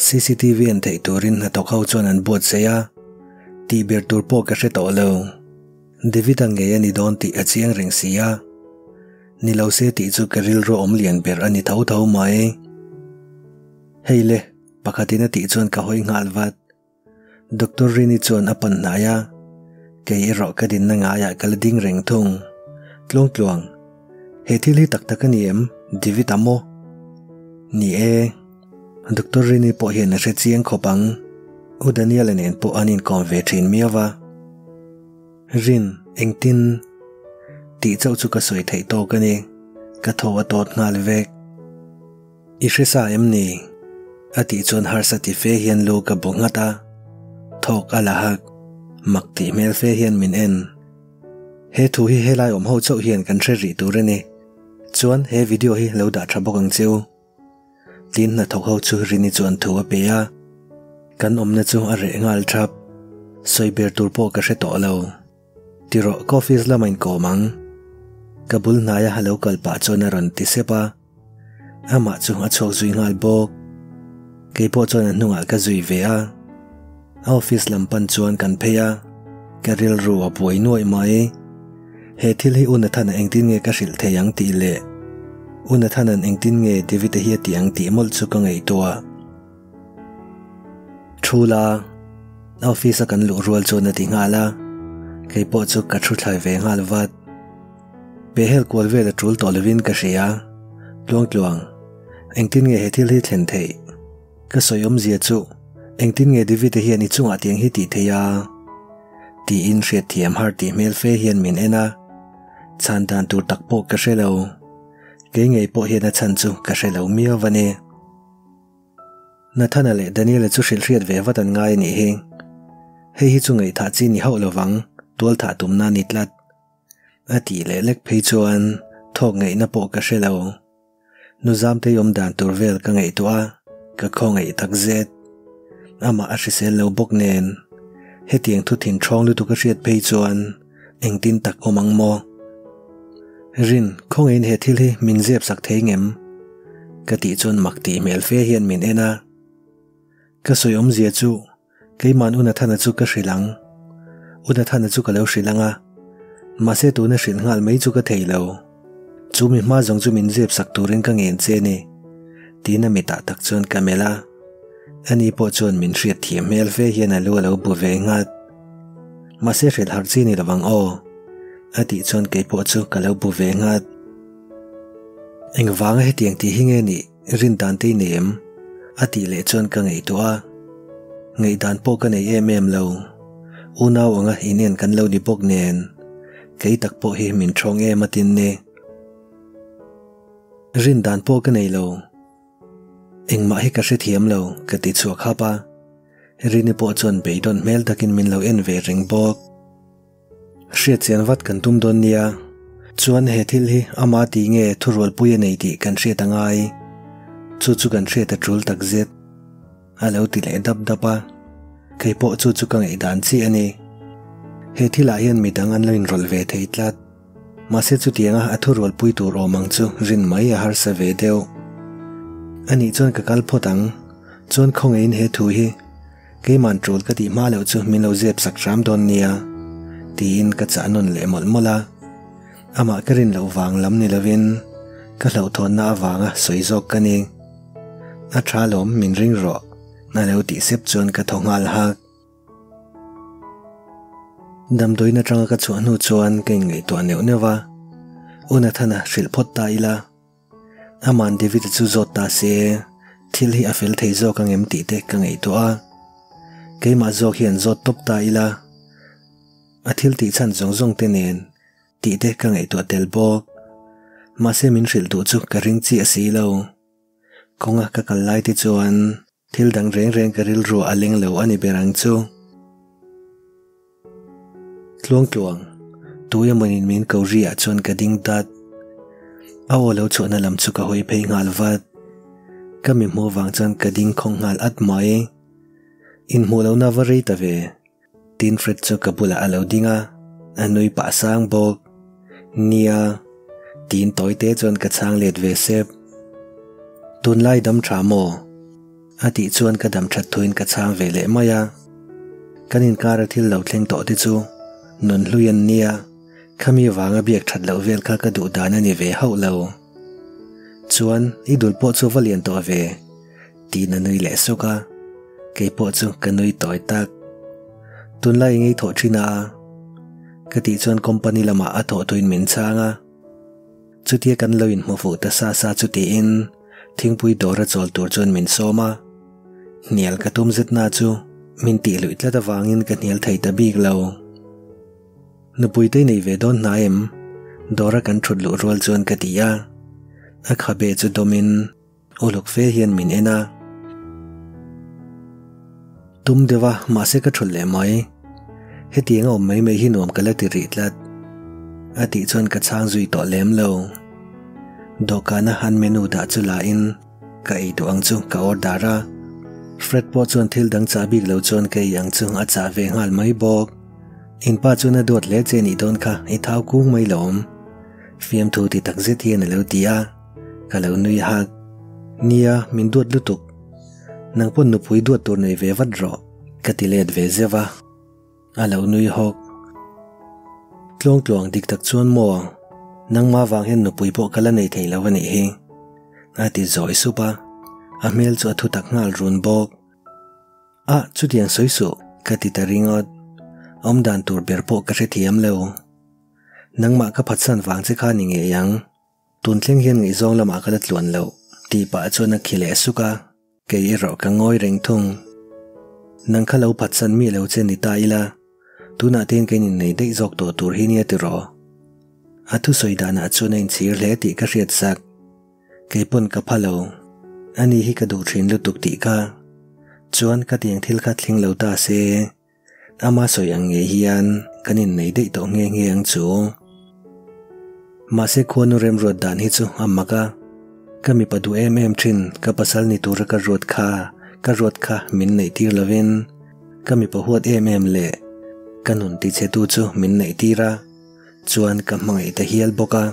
CCTV ang tayo turin natokhaw chon ang buod saya. Tibir turpo kasi toalaw. David ang gaya ni Donti at siyang ring siya. Nilaw siya ti iso karilro omlian pero ni tau-tau mae. Heyle, pakati na ti iso ang kahoy ng alvat. Doktor rin iso ang apan naya. Kaya iro ka din na ngaya kalading ring tong. Tlong-tlong. Hetili taktakan niyem, David amo. Ni e. Doktor rin po hiyan na siya siyang kopang. O Danielanin po anin konvetin miyawa. Rin, ang tin. Di ito sukasoy tayo ito gani. Katawatot ng alwek. Isisayam ni. At ito ang harsati fehian lo kabungata. Tok alahag. Makti mel fehian minen. He tuhi he lai omhaw chok hiyan kan tre rito rin eh. Chuan he video hi lao da trabok ang chiu. Tin na tokhaw chu rin ito ang tuwa peya. Kan na chung are ang altrap. Soy bertur po kasi toalaw. Tiro coffees lamain komang. Kabul naya halaw kalpacho na ron tisepa. Ama chung atso zui ng albok. Kay po chon ang nungal ka zui vea. Office lampan chuan kan peya. Karil ruwa buhay nuay mai. Hetil hi unatan ang tin nga kasil tayang tile. Unatanan ang tin nga divitahiya tiyang timol chukang ay toa. Chula, office kan lurual cho na tingala, kay po cho katrutay ve ngalvat. Behel kualve la trul tolvin kasiya, luang-luang, ang tin nga hetil hitlentay. Kasoyom siya cho, ang tin nga divite hiyan itong ating hititaya. Tiin siya tiyam harti melfe hiyan minena, chandan turtakpo kasilaw, kay ngay po hiyan na chancho kasilaw miyavane. Nathanael Daniel chu silriat ve vatan ngai ni heng hei chu ngai tha chi ni hau lawang tol tha tumna nitlat ati le lek phei chuan thok ngai na po ka shelo nuzam te yom dan turvel ka ngai toa ka khong ngai tak zet ama ashisel lo boknen hetiang thu thin thong lu tu ka riat phei chuan engtin tak omang mo rin khong in hethil hi minjep sak theingem kati chuan makti melfe hian min ena kasoyom zia chu kay man unathana chu ka shrilang unathana chu ka lo shrilanga mase tu na shrin ngal mai chu ka theilo chumi ma jong chu min jep sak turin ka ngen che ni tina mita tak chon kamela ani po chon min hriat thiam mel ve hian a lo bu ve ngat mase hril har chi ni lawang o ati chon kay po chu ka lo bu ve ngat engwang he tiang ti hinge ni rin dan te nem ati le chon ka ngei toa ngei dan po ka nei emem lo unaw anga inen kan lo ni bok nen kei tak po hi min thong e matin ne rin dan po ka nei lo eng ma hi ka se thiam lo ka ti chu kha pa rin po chon be don mel takin min lo en ve ring bok she chen wat kan tum don nia chuan he thil hi ama ti nge thurol pui nei ti kan she tangai chu kan she ta trul tak zet alo ti le dap dapa kay po chu kang e dan chi ani he thila hian mi dang an lin rol ve thei tlat ma se chu tianga athurol pui tu ro mang chu rin mai a har sa ve deu ani chon ka kal photang chon khong in he thu hi kay man trul ka ti ma lo chu min lo jep sak ram don nia tin ka chanon le mol mola ama karin lo wang lam ni lawin ka lo thon na wanga soizok kani a thralom min ring ro na lo ti sep chon ka thongal hak dam doi na tanga ka chu nu chuan ke ngai to neu newa una thana sil phot ta ila aman David chu zot ta se thil hi afel thei zo kang em ti te ka ngai to a ke ma zo hian zot top ta ila athil ti chan jong jong te nen ti te ka ngai to telbo mase min hril tu chu ka ring chi asilo konga ka kal lai ti chuan thil dang reng reng ka ril ru aling lo ani berang chu tlong tlong tuya manin min ko ria chuan ka ding tat aw lo chu na lam chu ka hoi phei ngal wat kami mo wang chan ka ding khong ngal at mai in mo lo na vari ta ve tin fret chu ka bula alo dinga anoi pa sang bok nia tin toite chon ka chang let ve sep tun lai dam tha mo Ati chuan ka dam chat thuin ka cham ve le maya. Kanin kara thil lo thleng to ti chu nun hluyan nia khami wanga biak that lo vel kha ka du dana ni ve ho lo. Chuan idul po chu valian to ve ti na nui le soka ke po chu ka nui toi tak tun lai ngi tho thina ka ti chuan company lama a tho tuin min changa chutia kan loin mo fu ta sa sa chuti in thingpui dora chol tur chon min soma nial ka tum zet na chu min ti lu itla ta wangin ka nial thei ta bik lo nupui te nei ve don naim dora kan thut lu rol chon ka tia a khabe chu domin olok fe hian min ena tum dewa ma se ka thul le mai hetiang om mai mai hinom kala ti ri tlat ati chon ka chang zui to lem lo dokana han menu da chula in ka ei to ang chu ka order ra fred po chon thil dang cha bik lo chon ke yang chung a cha ve ngal mai bok in pa chuna dot le che ni don kha i thau kung mai lom fiam thu ti tak je thien lo tia ka lo nui ha nia min duat lutuk nang pon nu pui duat tur nei ve vadro ka ti let ve zewa a lo nui hok tlong tlong dik tak chuan mo nang ma wang hen nupui po kala nei thei lo ani hi ati zoi supa a mel chu athu tak ngal run bok a chutiang soisu kati ta ringot om dan tur ber po ka thiam lo nang ma ka phatsan wang che kha ni nge yang tun thleng hian ngi zong lama kala tluan lo ti pa chu na khile suka ke i ro ka ngoi reng thung nang kha lo phatsan mi lo chen ni ta ila tuna ten ke ni nei dei jok to tur hi ni atiro athu soidana chuna in chir le ti ka riat sak ke pon ka phalo ani hi ka du thrin lutuk ti ka chuan ka tiang thil kha thling lo ta se ama soyang nge hian kanin nei dei to nge nge ang chu ma se khonu rem rod dan hi chu amaka kami padu mm thin ka pasal ni tur ka rod kha min nei tir lovin kami pa huat mm le kanun ti che tu chu min nei tira chuan ka mangai ta hial boka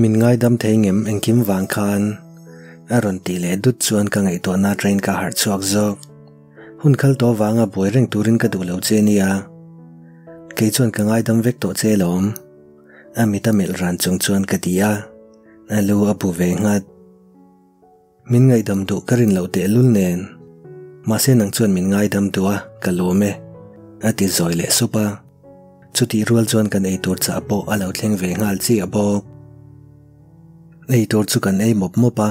min ngai dam thengem engkim wang khan aron ti le dut chuan ka ngai to na train ka har chuak zo hun khal to wanga boireng turin ka du lo che nia ke chuan ka ngai dam vek to che lom amita mel ran chung chuan ka tia na lu apu ve ngat min ngai dam du karin lo te lul nen ma se nang chuan min ngai dam tua ka lo me ati zoi le supa chuti rual chuan kan ei tur cha po alo thleng ve ngal chi abo ei tur chu kan ei mop mopa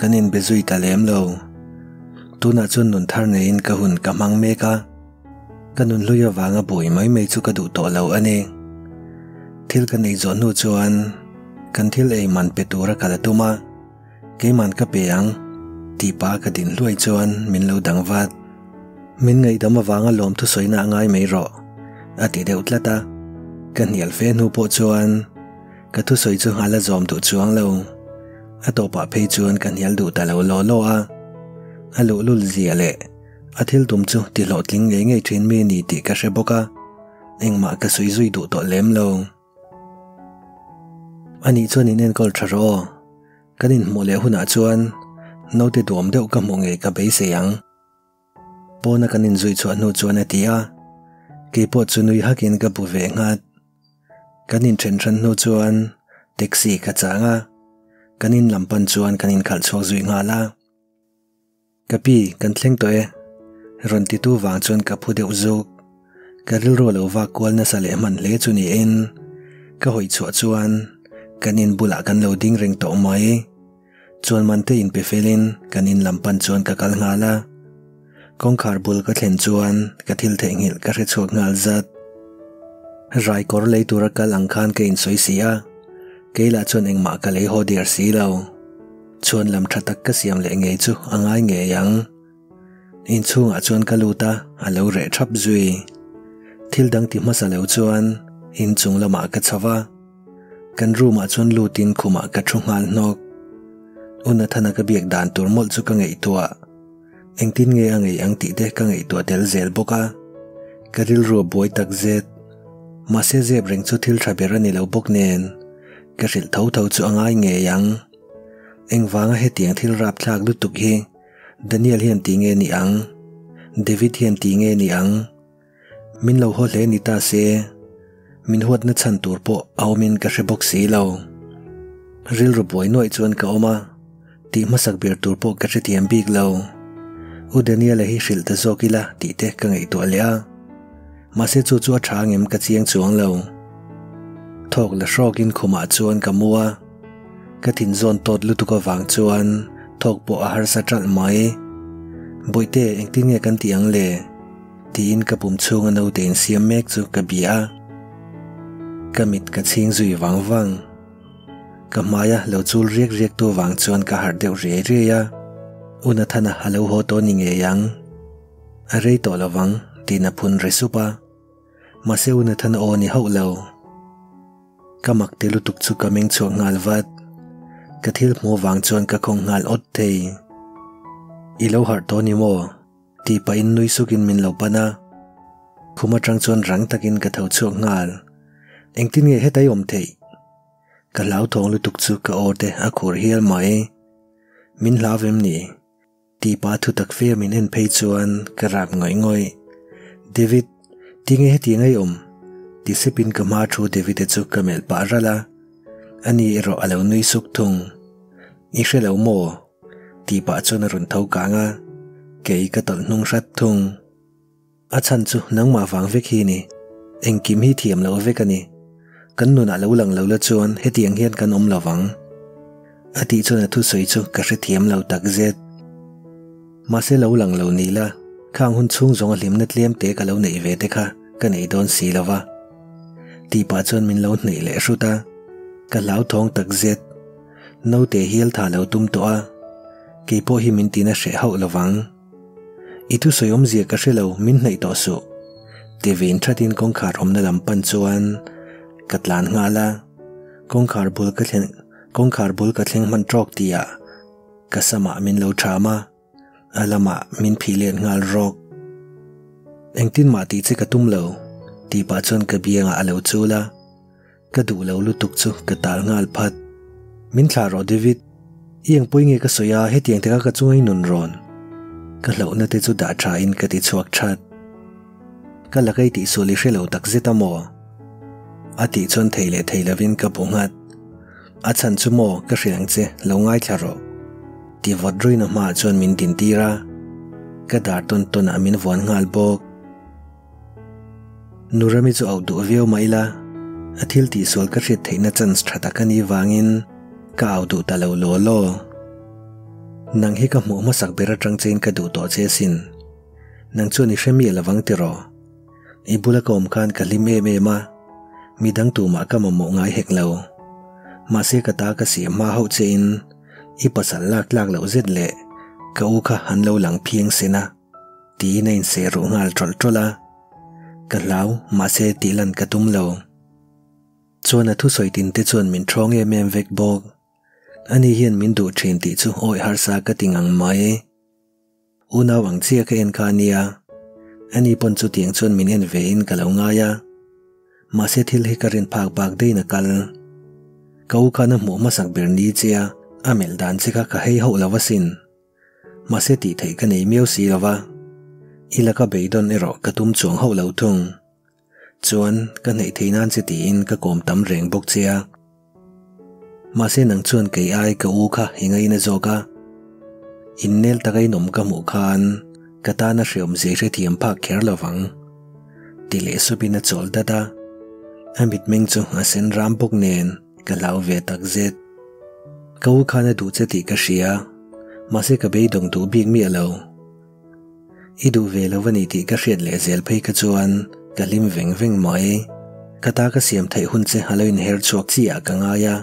kanin bezui ta lem lo tuna chun nun thar nein ka hun ka mang me ka kanun luya wanga boi mai mai chu ka du to lo ani thil kan ei zonu chuan kan thil ei man pe tura kala tuma ke man ka peang ti pa ka din luai chuan min lo dang wat min ngai dama wanga lom thu soina ngai mai ro ati de utlata kan nial fe nu po chuan ka thu soi chu hala zom tu chuang lo atopa pe chuan kan nial du ta lo lo a alu lul ziale athil tum chu ti lo tling ngai ngai thin me ni ti ka she boka engma ka soi zui du to lem lo ani chuan inen kol tharo kanin mole huna chuan no te dom deuh ka mo nge ka be se yang pona kanin zui chu anu chu na tia ke po chu nui hakin ka bu ve ngat kanin thren thren nu chuan taxi ka changa kanin lampan chuan kanin khal chho zui nga la kapi kan thleng to e ron ti tu wang chuan ka phu deuh zuk ka ril ro lo wa kol na sale man le chu ni in ka hoi chu chuan kanin bula kan lo ding reng to mai chuan man te in pe felin kanin lampan chuan ka kal nga la kong kharbul ka thlen chuan ka thil thengil ka re chot ngal zat rai kor lei tura ka langkhan ke in soisia keila chon engma ka lei ho der si lo chuan lam tha tak ka siam le nge chu angai nge yang in chunga chuan ka luta alo re thap zui thil dang ti masalo chuan in chung lama ka chawa kan ruma chuan lutin khuma ka thungal nok una thana ka biak dan tur mol chu ka ngei tua eng tin nge ang ti de ka ngai to tel zel boka karil ro boy tak zet ma se ze breng chu thil tha ber ani lo bok nen ka ril tho tho chu angai nge yang eng wanga he tiang thil rap thak lu tuk hi Daniel hian ti nge ni ang, David hian ti nge ni ang, min lo ho le ni ta se, min huat na chan tur po aw min ka rebok si lo. Ril ro boy noi chuan ka oma, ti masak ber tur po ka thetiam big lo. U Daniel hi shil ta zokila ti te ka ngei to alia. Ma se chu chu a thang em ka chiang chuang lo. Thok la shrokin khuma chuan ka mua, ka thin zon tot lutuka wang chuan. Thok po ahar sa tral mai boite ang tinge kan tiang le tiin kapum chung ano ten siam mek chu kabia kamit ka ching zui wang wang kamaya lo chul riek riek to wang chuan ka har deu re re ya una thana halo ho to ni nge yang arei to lawang tina phun re supa mase una thana o ni ho lo kamak te lutuk chu kameng chu ngalwat ka thil mo wang chuan ka khong ngal ot thei ilo har to ni mo ti pa in nui sukin min lo pana khuma tang chuan rang takin ka tho chu ngal engtin nge hetai om thei ka lau thong lu tuk chu ka orte a khur hial mai min lavem ni ti pa thu tak fe min en phei chuan ka rap ngoi ngoi David ti nge heti ngai om ti sepin ka ma thu David e chu ka mel pa rala Ani ero alaw nui suktung. Ishe law mo. Di pa atso na runtaw ka nga. Kay katal nung ratung. At sanso nang mawang vikini. Ang kimhi tiyam law vikani. Kanun alaw lang law latsuan hetiang hiyan kan umlawang. At ito na tuso ito kasi tiyam law tagzit. Masi law lang law nila. Kang huntsung zong alim na tliyam te kalaw na ivete ka. Kanay doon silawa. Di pa atso min law na ilesuta. Ka lao thong tagzet nau te hiel tha lo tum to a ke po hi min tina she hau lawang itu soyom zia ka she lo min nei to su te vin thatin kong khar om na lam pan chuan katlan ngala kong khar bul ka thleng man trok tia ka sama min lo thama alama min philen ngal rok engtin ma ti che ka tum lo ti pa chon ka bianga alo chula Kadu law lutuk chu katal ngal phat min thlaro David iang poi nge ka soya hetiang teka ka chungai nun ron ka law na te chu da tha in ka ti chuak that ka lakai ti soli shelo tak zeta mo ati chon theile theilavin ka bungat a chan chu mo ka hriang che lo ngai thlaro ti vodroi na ma chon min tin tira ka dar ton ton amin von ngal bok nurami chu au du veo maila Athil ti sol ka hrit theina chans thatakani wangin ka audu talo lolo nang hi ka mu masak bera tang chen ka du to chesin nang chu ni shemi lawang tiro ibula kom khan ka lime me ma midang tu ma ka mo ngai heklo ma se ka ta ka si ma ho chein ipasal lak lak lo zet le ka u kha han lo lang phiang sena ti nein se ru ngal tol tola ka law ma se ti lan ka tum lo chuan athu soitin te chuan min throng em em vek bok ani hian min du thin ti chu oi har sa ka tingang mai una wang chia ka en khania ani pon chu tiang chuan min en vein ka lo nga ya ma se thil he karin phak bak dein akal kau khana mo masak ber ni chia amel dan se ka hei ho lawasin ma se ti thei ka nei meu si lawa ilaka beidon ero ka tum chuang ho lo thung chuan ka nei theinan se tiin ka kom tam reng bok chia ma se nang chuan kei ai ka u kha hingai na zoka innel takai nom ka mu khan kata na hriom ze re thiam pha kher lawang tile subina chol data amit meng chu asen ram bok nen ka lau ve tak zet ka u kha na du che ti ka shia ma se ka be dong du big mi alo I du ve lawani ti ka hriat le zel phei ka chuan Kalim veng veng mai kata ka siam thei hun che haloin her chuak chia ka nga ya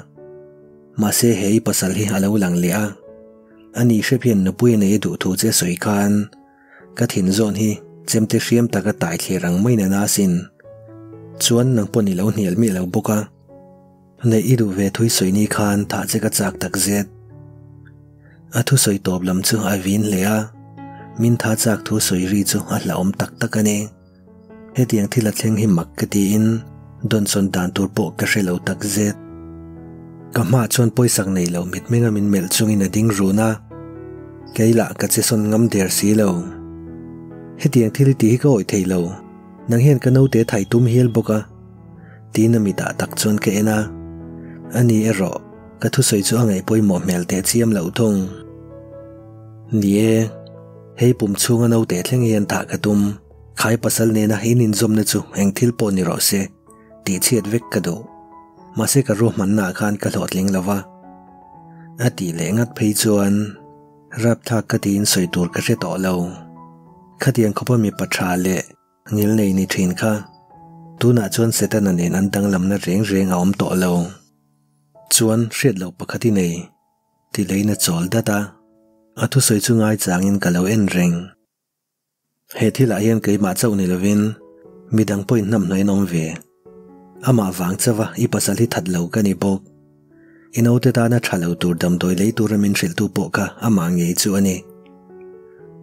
ma se hei pasal hi halo lang le a ani shepian na pui nei du thu che soi khan ka thin zon hi chemte hriam ta ka tai thlerang mai na nasin chuan nang poni lo hniel mi lo boka nei idu ve thui soi ni khan tha che ka chak tak zet athu soi top lam chu ai vin le a min tha chak thu soi ri chu a la om tak tak ane Hetiang thila thleng hi mak ka tiin don son dan tur po ka hrelo tak zet ka hma chuan poisak nei lo mit menga min mel chungin a ding runa cái lạ cả chế son ngắm đèn xí lâu hết tiếng thì lì tí có ổi thầy lâu nàng hiện cả nấu té thầy tôm hiel bốc à tí nằm mít đã tắc chôn cái na anh ấy rõ cả thu sợi cho ngày bôi mỏ mèl té chiêm lẩu thùng nè hay bùm chuông anh nấu té thằng hiện thả cả tôm khai pasal nè na hay nín zoom nè chú anh thil po nỉ rõ xe tí chết vét cả đồ mà xe cả rô mặn nà khan cả lọt lính lava à tí lẽ ngắt phê chuan ráp thà cái tin sợi tuột cái xe tỏ lâu khát tiếng khóc bao mi bát trà lệ nín này nín thuyền kha tu nà chuan xe ta nà nén ăn tăng lầm nà rèn rèn ngào tỏ lâu chuan xe lâu bạc khát này thì lấy nà chòi đa ta à thu sợi chuông ai chàng in cả lâu en rèn hệ thi lại hiện cái mã châu này là vin mi đang point nằm nói nôm về ama vang chawa ipasali thatlo kani bok inote ta na thalo tur dam doi le turamin shil tu poka ama nge chu ani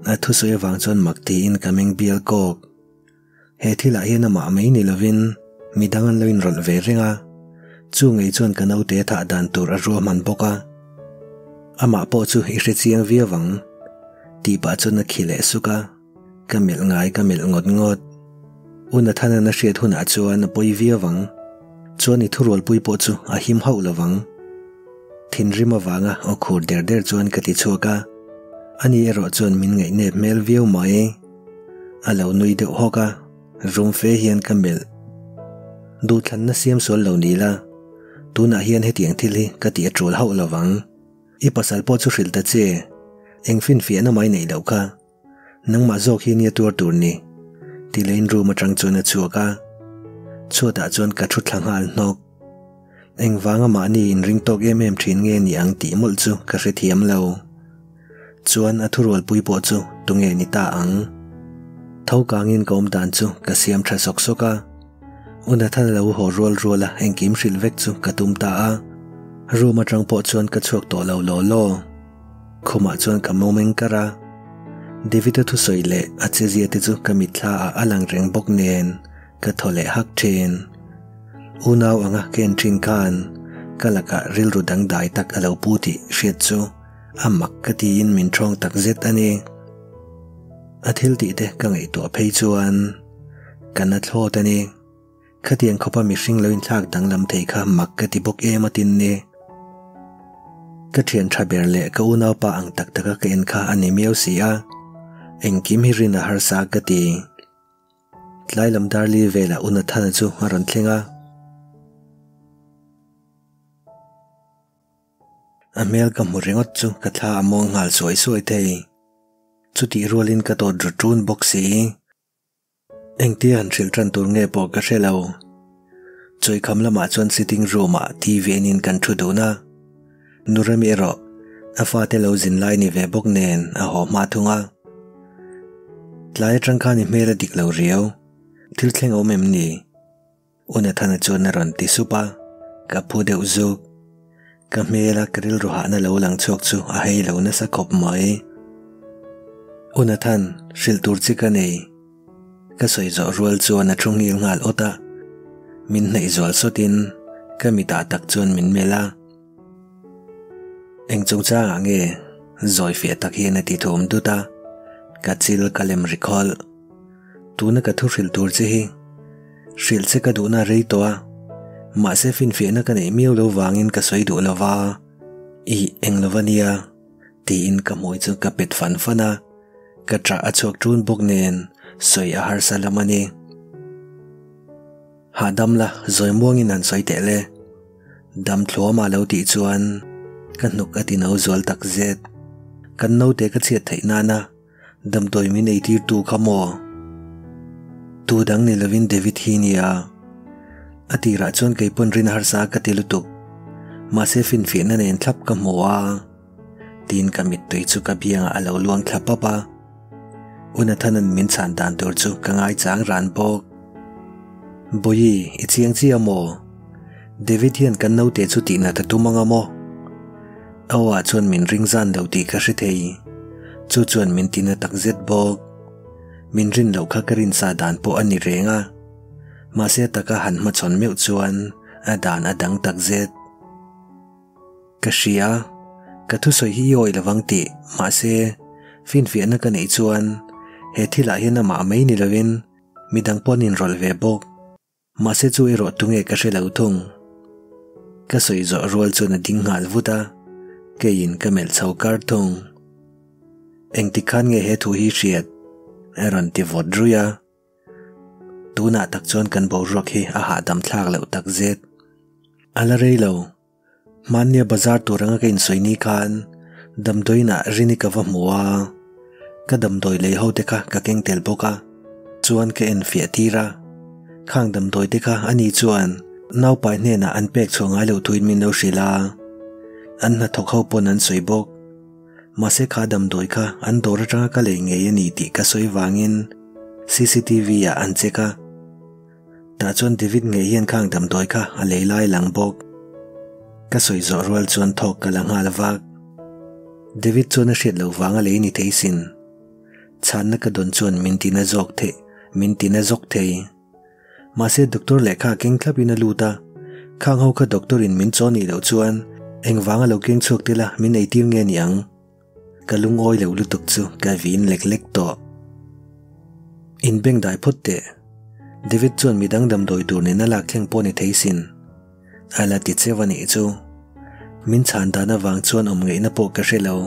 na thu soi wang chon makti incoming bial kok he thila he na ma mai ni lovin midangan loin ron ve ringa chu nge chon kanau te tha dan tur a ro man boka ama po chu hi se chiang vi wang ti pa chon na khile suka kamel ngai kamel ngot ngot una thana na shet hun achuan poi viawang chuan i thurol pui po chu a him ho lawang thinrima wanga okhur der der chuan kati choka ani ero chuan min ngai ne mel view mai alo nui de hoka room fe hian kamel du than na siam sol lo nila tuna hian hetiang thili kati atrol ho lawang i pasal po chu rilta che engfin fiana mai nei loka nang ma jok hi ni tur tur ni ti lein ru ma trang chona chuaka chota chon ka thu thlangal nok engwanga ma ni in ring tok mm thin nge ni ang ti mul chu ka re thiam lo chuan athurol pui po chu tunge ni ta ang thokang in kom dan chu ka siam tha sok soka una than lo ho rol rola engkim sil vek chu ka tum ta a ru ma trang po chuan ka chok to lo khoma chuan ka momeng kara David thu soile ache zia te chu kamitla a alang reng bok nen ka thole hak thin unaw anga ken thin kan kalaka ril rudang dai tak alo puti hret chu amak kati in min thong tak zet ani athil ti te ka ngai to phei chuan kana thlo tani khatiang khopa mi hring loin thak danglam thei kha mak kati bok e matin ne ka thian tha ber le ka unaw pa ang tak taka ken kha ani miaw sia engkim hi rina har sa kati tlai lam dar li vela una thana chu aron thlenga amel ka murengot chu katha among ngal soi soi thei chuti rolin ka to drutun boxi engti han children tur nge po ka shelo choi khamla ma chon sitting room a tv in kan thu dona nurami ro afa te lo zin lai ni ve bok nen a ho ma thunga tlai trangkha ni mela dik lo riau thil thleng om em ni ona thana chona ron ti supa ka phu de uzu ka mela kril rohana lo lang chok chu a hei lo na sa khop mai ona than shil tur chi ka nei ka soi zo rual chu na thungil ngal ota min nei zol sotin ka mita tak chon min mela eng chung cha nge zoi fe tak hi na ti thom du ta kachil kalem recall tuna ka thuril tur che hi shil se ka duna rei toa ma se fin fe na ka nei miu lo wangin ka soi du lawa i englovania ti in ka moi chu ka pet fan fana ka tra achok tun bok nen soi a har salamani ha dam la zoi muang in an soi te le dam thlo ma lo ti chuan kan nok atin au zol tak zet kan no te ka chiat thei na na dam toy mi nei tir tu khamo tu dang ni lovin david hinia ati ra chon kei pon rin har sa ka tilutuk ma se fin fin an en thlap ka mowa tin kamit tui chu ka biang alo luang thlapa pa una thanan min chan dan tur chu ka ngai chang ran bok boyi ichiang chi amo david hian kan no te chu ti na ta tumanga mo awa chon min ring zan dau ti ka hrithei chu chuan min tina tak zet bok min rin lo kha karin sa dan po ani renga ma se taka han ma chon meu chuan a dan adang tak zet ka shia ka thu soi hi oi lawang ti ma se finfian na ka na itsuan. Heti lahi na maamay nilawin, midang po ninrolvebok. Masetsu iro tunge kasi lautong. Kaso izo rualso na dinghal vuta, kayin kamel sao kartong. Ang tikan nga hetu hisiet, eron tivod ruya. Tuna takson kan borok hi ahadam tlag lao takzet. Alaray lao, man niya bazar turang nga kainsoy nikan, damdoy na rinikavamua. Kadamdoy layhaw teka kaking telbo ka, tsuan ka enfiatira. Kang damdoy teka ani tsuan. Naupay nena ang pekso nga lautuin minaw sila. Ang natokhaw po ng soybok. Masi kadamdoy ka ang dora nga kalay ngayon iti kasoywangin. CCTV ya ang tseka. Tatsuan David ngayon kang damdoy ka alaylay lang bok. Kasoy zorwal tsuan tok ka lang halawag. David tsuan na sitlawang alay ni Taysin. Tsan na ka doon tsuan mintinazok te. Masi doktor leka king klap inaluta. Kang hau ka doktorin min tsoni ilaw tsuan. Ang vanga law king tsuk tila min aitim nga niyang. Kalungoy law lutuk tsu gavin leklek to. Inbeng dahi putte. David tsuan midang damdoy durne na lakyang po ni Taysin. Ala titsewa ni itsu. Min tsanda na vang tsuan ngay na po kasilaw.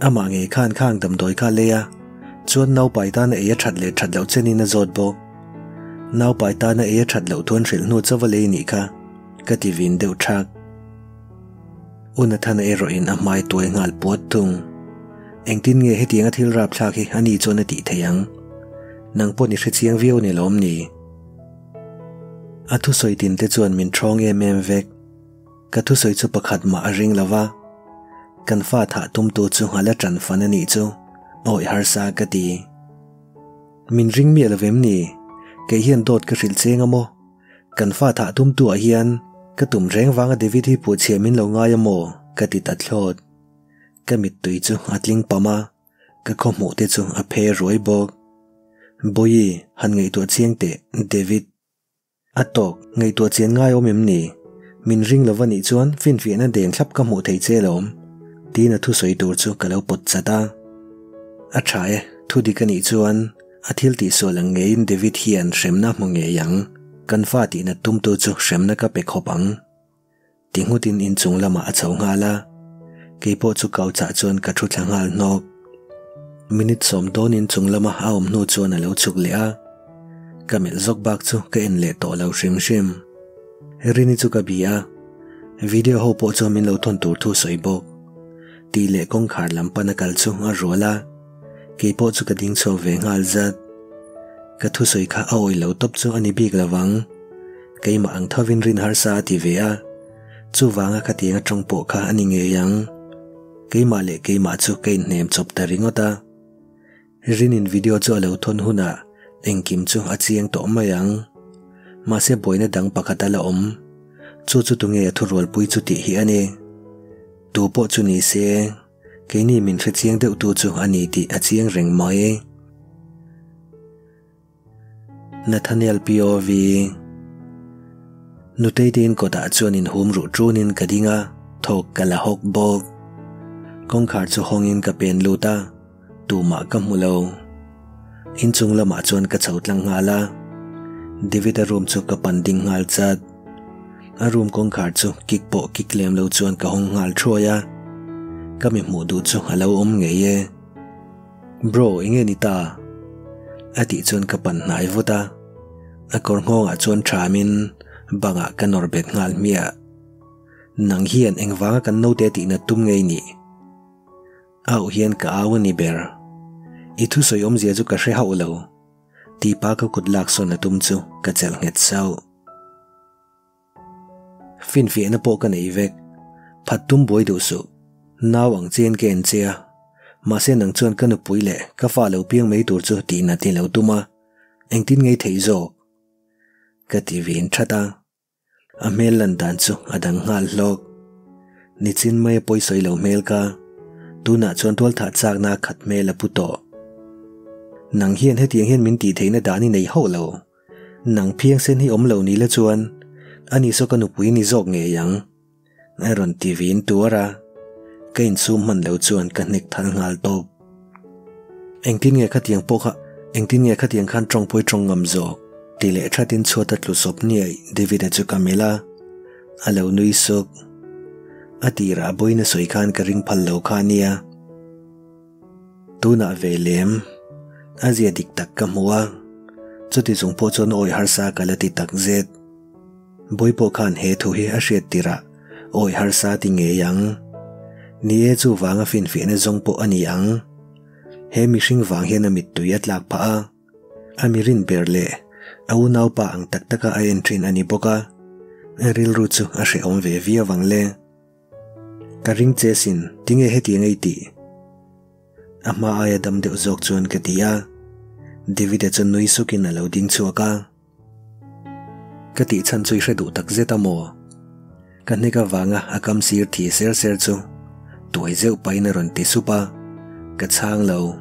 Ama ngay kaan kang damdoy ka leya. Tsuan naw paita na iya chatle chatlaw tseni na zodbo. Nao paita na iya chatlaw tuan silnu sa valay ni ka, kativin daw tsak. Unatan na eroin ang may tuwa ng alpotong. Ang tinge hiti ang atilrap tsaki ang ito na titayang. Nang po ni siyang view ni Lomni. Atusoy tinte tuan mintrong ememvek. Katusoy tupakat maaring lawa. Kanfa ta tumtutsu halatan fanan ito o iharsa kati. Minring miyalawem ni. Kay hiyan dood kasilse nga mo. Kanfa ta tumtua hiyan. Katumreng vanga David hi po siya min law ngaya mo. Katitatlod. Kamit to ito atling pama. Kakomote ito ape roy bog. Boyi han ngay tuwa siyang te David. Atok ngay tuwa siyang ngayo mimni. Minring lawan ituan finfi na deng klap kamotay selom. Di na tusoy durso kalaw potsata. Atray tudikan ituan. At hilti so lang ngayon David hiyan siyem na mangyayang kanfati na tumtutso siyem na kapekhopang. Tingutin insong lama at saw ngala kay po tsukaw sa atsuan katrutlangal nog. Minitsom doon insong lama aom nutso na law tsuklea. Kamil zogbak tsu kainleto law shim-shim. Rinitso kabiya. Video ho po tsu min law tonturtu so ibok. Tile kong karlam panakalso arola. Kay po tsu kading sove ng alzat. Katusoy ka aoy lautop tsu anibig lawang. Kay maang tawin rin har sa ativea. Tsu vanga katinga trong po ka aningayang. Kay mali kay matsu kay nem tsop taringota. Rinin video tsu alauton huna. Ang kim tsu at siyang toomayang. Maseboy na dang pakatalaom. Tsu tutungay aturwal po tsu tihian eh. Tupo tsu nise. Kay ni min siyang dautuso aniti at siyang ring may. Nathaniel POV. Nutay din ko taatsuanin humrutunin kadinga tok kalahok bog. Kung kartsuhongin kapen luta, tuma kamulaw. Insung lamatsuan katsaut lang ngala. David arum tsu kapanding ngaltsad. Arum kong kartsu kikpo kiklem lautsuan kahong ngaltsuaya. Kami mudutso alaw ngaye. Bro, ingin ita. At itson kapan na ivuta. Akorngo nga tson tramin. Banga ka norbet ngal miya. Nang hiyan ang vanga kan no deti na tumngay ni. Aw hiyan kaawan ni Ber. Ito soyom ziyazu kasi haulaw. Di pa kakudlakso na tumtso katsel ngetsaw. Finfi na po ka na ivek. Patumboy duso. Now ang tiyan kain siya. Masin ang tiyan kanupoy le kafalaw piyang may turso di na tilaw tuma. Ang tin ngay tayzog. Kativin chata. Amel ang danso adang ngalog. Nitsin may apoy soy law mel ka. Tuna tiyan tuwal tatsak na katmel aputo. Nang hiyan hati ang hiyan minti tay na dani na ihaw law. Nang piyang sin hiom law nila tiyan. Aniso kanupoy ni zog ngayang. Aron tivin tuwara. Kain suman law tsuan kaniktal ngal top. Ang tin nga katiang poka, ang tin nga katiang kan trong poi trong ngam zo. Tile tra tin chua tat lusop niya David at Camila. Alaw no isok. Atira boy na soikan karing palaw ka niya. Tuna velem. Azia diktak kamua. Chuti zong po chon oy harsa kalatitak zet. Boy po kan he tuhi asyet tira. Oy harsa tingeyang. Niye chu vanga finfine zong po aniyang. He mishing vang hiya na mituyat lakpaa. Amirin berle. Aunaw pa ang taktaka ay entrin aniboka. Eril rutsu ashe omve via vangle. Karing cesin tinge heti ngaiti. Ama ay adam de uzok chuan katiya. David at chuan nuisukin alaw ding chua ka. Kati chan chui shedu takzeta mo. Kaneka vanga akam sir thi ser ser chu. Tuay zeu pay na ron tisupa. Katsang law.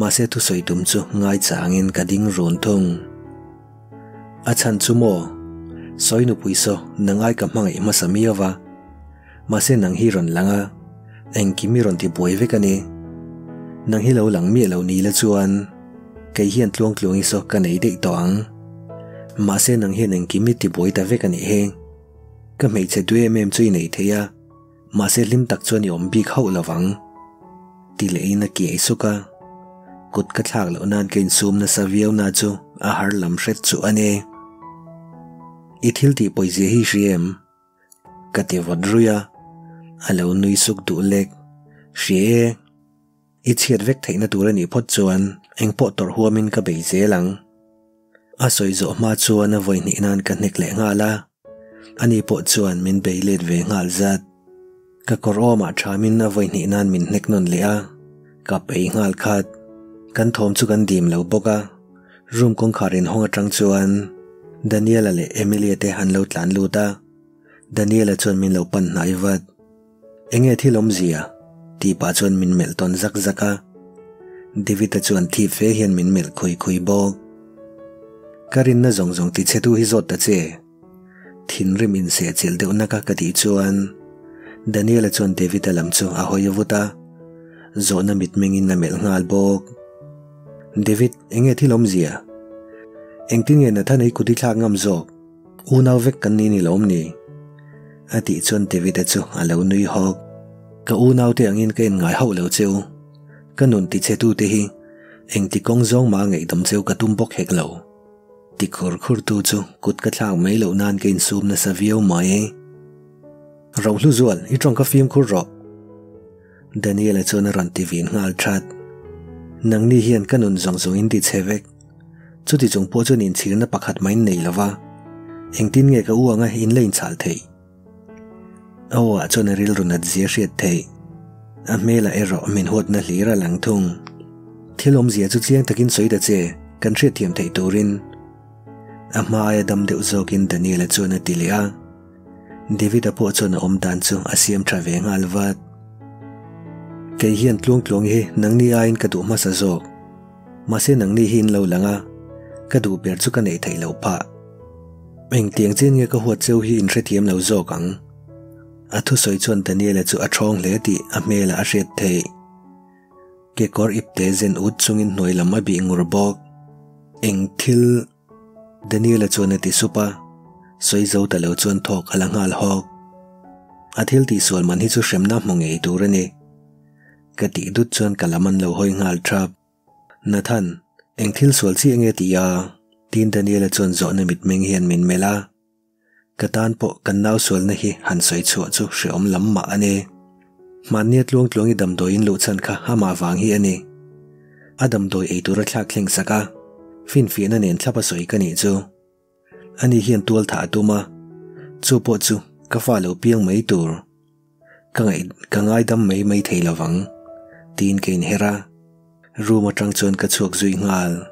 Mase tu soy tum chu ngay changin kading ron thong. At chan chu mo. Soy nupuiso nangay kamang imasamiya va. Mase nang hiron langa. Ang kimiron ti buweve kani. Nang hilaw lang mielaw nila chuan. Kay hiyan tluang-tluang iso kanay de itoang. Mase nang hiyan ang kimit ti buway tave kani he. Kamay che duwe mem chu inay teya. Mase limtak chuan yung bikaw lawang. Tilain na kiay suka. Kutkatlak launan kain sum na saviyaw na chu. Ahar lamshet chuan eh. Ithil ti po zihi siyem. Kativadruya. Alaw nuisog duulek. Siye. Ithiat vek thay naturan ipot chuan. Ang potor huamin ka beze lang. Asoy zo ma chuan na voy ni inan ka nekle ngala. Ani po chuan min beilid ve ngal zat. Kakoro ma chamin na voy ni inan min neknon lea. Kapay ngal khat. Kanthom chukan dim law boka. Room kong karin honga trang chuan. Daniel ale Emilia te hanlaw tlan luta. Daniel at chuan min law pan na iwad. Enge thilom ziya. Ti pa chuan min mel ton zakzaka. David at chuan ti fe hian min mel khuy khuy bog. Karin na zong zong ti chetu hi zot ta che. Thin rim in se chil deu naka kati chuan. Daniel at chuan David alam chu ahoy vuta. Zo na mitmengin na mel ngal bog. David enge thilom ziya. Ang tingin na tanay ko di lang ngam zog. Unaw vek kanin ilom ni. At itson David at so alaw nuy hog. Kaunaw te angin kain ngay haw law chew. Kanun ti chetu tehi. Ang tikong zong ma ngay dam chew katumbok hek law. Tikur kur tu cho kut katlaw may law nan kain sum na sa view may. Raw luzwal itong ka film kur rock. Daniel at so narantivin ngal chat. Nang nihiyan kanun zong zong hindi chevek. Chú thì chúng bố cho nên chỉ là bạc hạt máy này là vã. Anh tin nghe cả ua ngay in lên chả thấy. Âu ạ cho nên rìl rùn hạt dĩa riêng thấy. Ảm mê là ai rõ mình hốt nà lý ra lắng thùng. Thế lông dĩa chút riêng ta kinh xoay ta chê. Cần riêng thiểm thấy tù rin. Ảm mà ai đâm đựu dô kinh tà nê là cho nên tỷ lệ. David đã bố cho nên ôm đàn chung à xem trả về ngà lvat. Cái hiền tluông tluông hê nâng ni ai in cả tụ mà xa dọc. Mà sẽ nâng ni hiên lâu lắng à. Kaduber chu kanei thei lo pa meng tiang chen nge ka huat cheu hi in re thiam lo zo kang athu soi chon Daniel chu athong le ti amela a shet thei ke kor ip te zen ut chungin noi lama bi ngur bok eng thil Daniel chon ati supa soi zo ta lo chon thok alangal hok athil ti sol man hi chu shremna mongei turani kati dut chon kalaman lo hoi ngal thap Nathan Ang til sual si ang etiya, tin Daniel at suan zo na mitmeng hiyan min mela. Kataan po kanaw sual na hi hansoy chua chu siyom lamma ane. Mani at luang tluang idamdoyin lutsan ka hamawang hi ane. Adamdoy ay turatlakling saka. Finfin na nin tlapasoy ka ni chu. Ani hiyan tuwal taatuma. Chu po chu kafalo piyang may tur. Kangay dam may may taylawang. Tin kain hera. Rumatang chuan katsuak zui ngal.